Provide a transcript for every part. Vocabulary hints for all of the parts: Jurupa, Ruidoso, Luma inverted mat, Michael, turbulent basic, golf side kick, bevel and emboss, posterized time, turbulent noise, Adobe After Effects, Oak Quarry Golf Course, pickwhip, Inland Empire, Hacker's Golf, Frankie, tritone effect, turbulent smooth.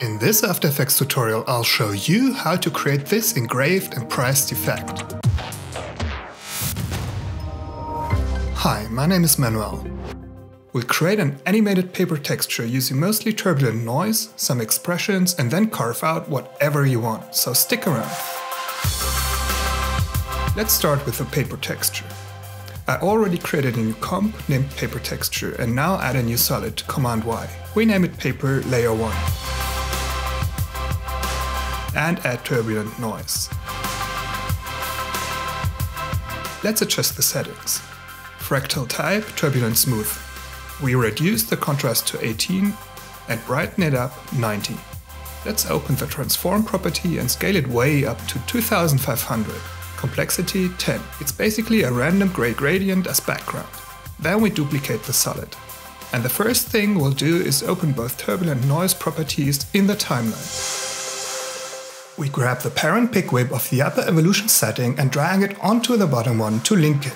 In this After Effects tutorial I'll show you how to create this engraved and pressed effect. Hi, my name is Manuel. We'll create an animated paper texture using mostly turbulent noise, some expressions, and then carve out whatever you want, so stick around. Let's start with the paper texture. I already created a new comp named paper texture and now add a new solid, Command Y. We name it paper layer 1. And add turbulent noise. Let's adjust the settings. Fractal type, turbulent smooth. We reduce the contrast to 18 and brighten it up 90. Let's open the transform property and scale it way up to 2500. Complexity 10. It's basically a random gray gradient as background. Then we duplicate the solid. And the first thing we'll do is open both turbulent noise properties in the timeline. We grab the parent pickwhip of the upper evolution setting and drag it onto the bottom one to link it.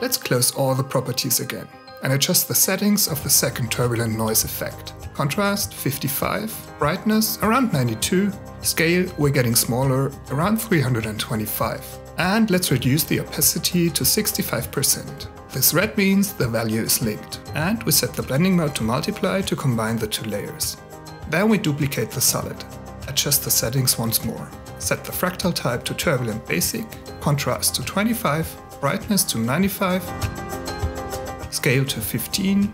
Let's close all the properties again and adjust the settings of the second turbulent noise effect. Contrast 55, brightness around 92, scale we're getting smaller around 325, and let's reduce the opacity to 65%. This red means the value is linked, and we set the blending mode to multiply to combine the two layers. Then we duplicate the solid. Adjust the settings once more. Set the fractal type to turbulent basic, contrast to 25, brightness to 95, scale to 15,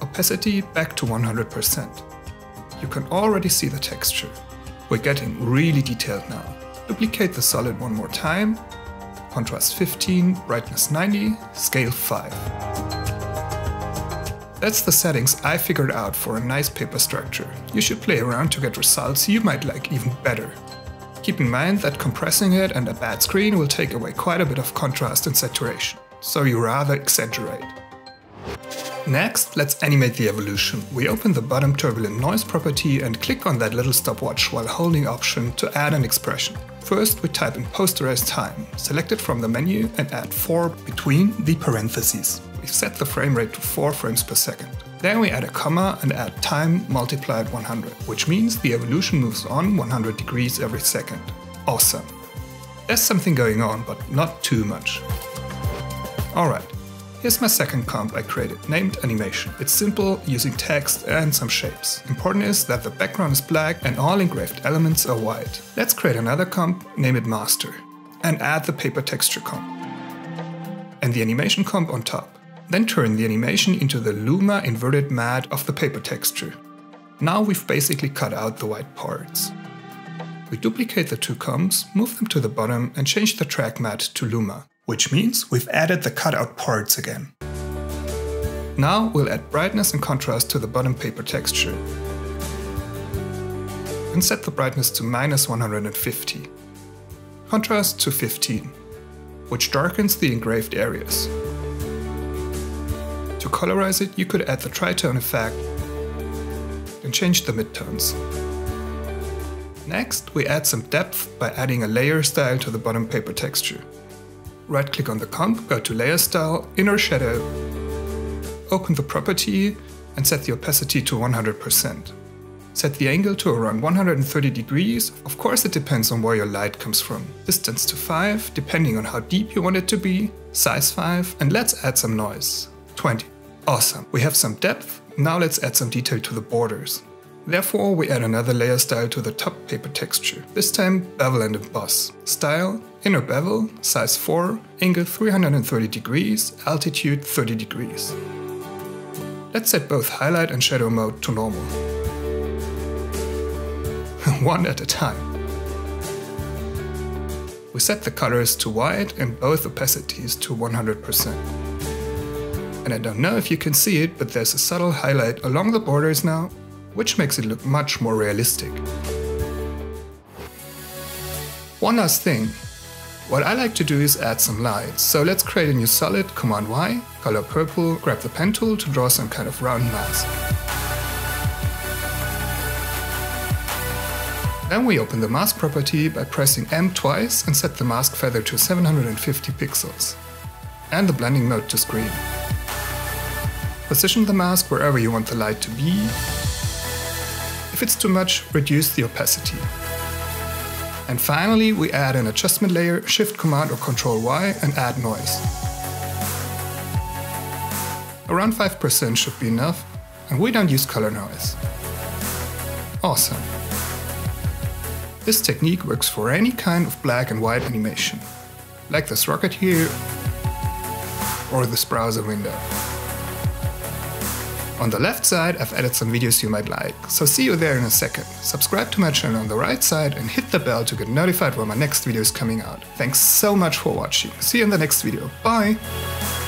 opacity back to 100%. You can already see the texture. We're getting really detailed now. Duplicate the solid one more time, contrast 15, brightness 90, scale 5. That's the settings I figured out for a nice paper structure. You should play around to get results you might like even better. Keep in mind that compressing it and a bad screen will take away quite a bit of contrast and saturation, so you rather exaggerate. Next, let's animate the evolution. We open the bottom turbulent noise property and click on that little stopwatch while holding Option to add an expression. First, we type in posterized time, select it from the menu and add 4 between the parentheses. We set the frame rate to 4 frames per second. Then we add a comma and add time multiplied 100, which means the evolution moves on 100 degrees every second. Awesome. There's something going on, but not too much. Alright, here's my second comp I created, named animation. It's simple, using text and some shapes. Important is that the background is black and all engraved elements are white. Let's create another comp, name it master, and add the paper texture comp. And the animation comp on top. Then turn the animation into the Luma inverted mat of the paper texture. Now we've basically cut out the white parts. We duplicate the two comps, move them to the bottom and change the track mat to Luma, which means we've added the cutout parts again. Now we'll add brightness and contrast to the bottom paper texture and set the brightness to -150, contrast to 15, which darkens the engraved areas. To colorize it, you could add the tritone effect and change the midtones. Next, we add some depth by adding a layer style to the bottom paper texture. Right-click on the comp, go to Layer Style, Inner Shadow, open the property and set the opacity to 100%. Set the angle to around 130 degrees, of course it depends on where your light comes from. Distance to 5, depending on how deep you want it to be, size 5, and let's add some noise. 20. Awesome, we have some depth, now let's add some detail to the borders. Therefore, we add another layer style to the top paper texture, this time bevel and emboss. Style, inner bevel, size 4, angle 330 degrees, altitude 30 degrees. Let's set both highlight and shadow mode to normal. One at a time. We set the colors to white and both opacities to 100%. And I don't know if you can see it, but there's a subtle highlight along the borders now, which makes it look much more realistic. One last thing. What I like to do is add some lines, so let's create a new solid, Command Y, color purple, grab the pen tool to draw some kind of round mask. Then we open the mask property by pressing M twice and set the mask feather to 750 pixels. And the blending mode to screen. Position the mask wherever you want the light to be If it's too much, reduce the opacity. And finally, we add an adjustment layer, Shift Command or Control Y, and add noise. Around 5% should be enough, and we don't use color noise. Awesome! This technique works for any kind of black and white animation, like this rocket here or this browser window. On the left side, I've added some videos you might like, so see you there in a second. Subscribe to my channel on the right side and hit the bell to get notified when my next video is coming out. Thanks so much for watching. See you in the next video. Bye!